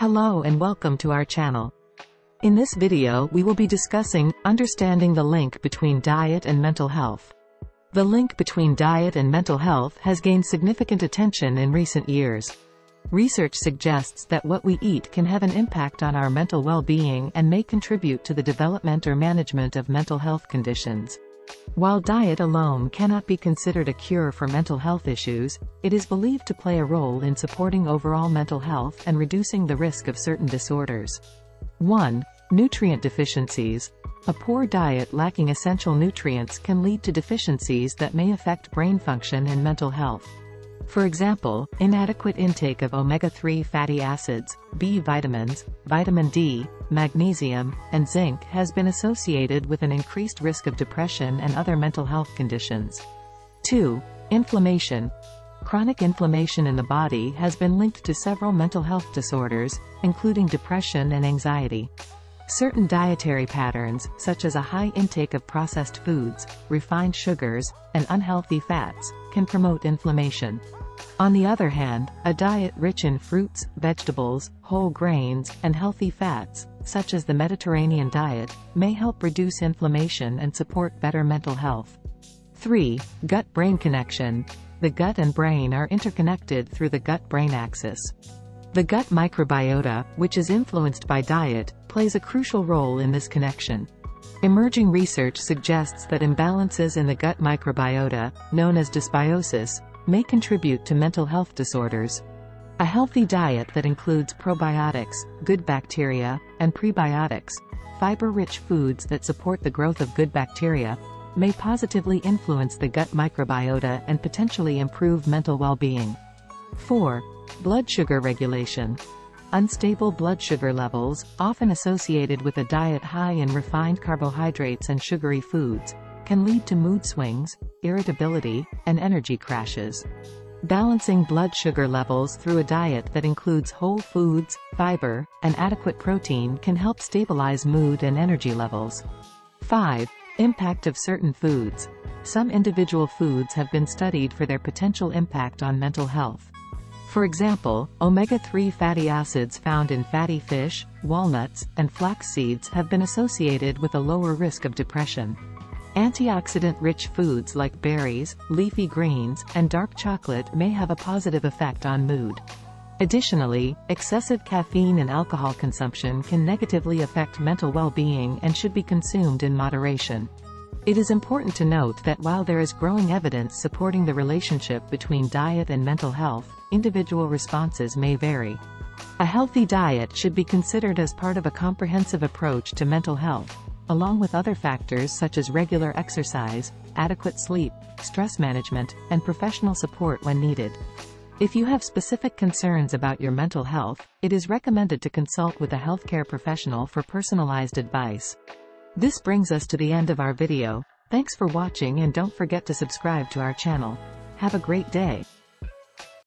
Hello and welcome to our channel. In this video we will be discussing understanding the link between diet and mental health. The link between diet and mental health has gained significant attention in recent years. Research suggests that what we eat can have an impact on our mental well-being and may contribute to the development or management of mental health conditions. While diet alone cannot be considered a cure for mental health issues, it is believed to play a role in supporting overall mental health and reducing the risk of certain disorders. 1. Nutrient deficiencies. A poor diet lacking essential nutrients can lead to deficiencies that may affect brain function and mental health. For example, inadequate intake of omega-3 fatty acids, B vitamins, vitamin D, magnesium, and zinc has been associated with an increased risk of depression and other mental health conditions. 2. Inflammation. Chronic inflammation in the body has been linked to several mental health disorders, including depression and anxiety. Certain dietary patterns, such as a high intake of processed foods, refined sugars, and unhealthy fats, can promote inflammation. On the other hand, a diet rich in fruits, vegetables, whole grains, and healthy fats, such as the Mediterranean diet, may help reduce inflammation and support better mental health. 3. Gut-brain connection. The gut and brain are interconnected through the gut-brain axis. The gut microbiota, which is influenced by diet, plays a crucial role in this connection. Emerging research suggests that imbalances in the gut microbiota, known as dysbiosis, may contribute to mental health disorders. A healthy diet that includes probiotics, good bacteria, and prebiotics, fiber-rich foods that support the growth of good bacteria, may positively influence the gut microbiota and potentially improve mental well-being. 4. Blood sugar regulation. Unstable blood sugar levels, often associated with a diet high in refined carbohydrates and sugary foods, can lead to mood swings, irritability, and energy crashes. Balancing blood sugar levels through a diet that includes whole foods, fiber, and adequate protein can help stabilize mood and energy levels. 5. Impact of certain foods. Some individual foods have been studied for their potential impact on mental health. For example, omega-3 fatty acids found in fatty fish, walnuts, and flax seeds have been associated with a lower risk of depression. Antioxidant-rich foods like berries, leafy greens, and dark chocolate may have a positive effect on mood. Additionally, excessive caffeine and alcohol consumption can negatively affect mental well-being and should be consumed in moderation. It is important to note that while there is growing evidence supporting the relationship between diet and mental health, individual responses may vary. A healthy diet should be considered as part of a comprehensive approach to mental health, along with other factors such as regular exercise, adequate sleep, stress management, and professional support when needed. If you have specific concerns about your mental health, it is recommended to consult with a healthcare professional for personalized advice. This brings us to the end of our video. Thanks for watching and don't forget to subscribe to our channel. Have a great day.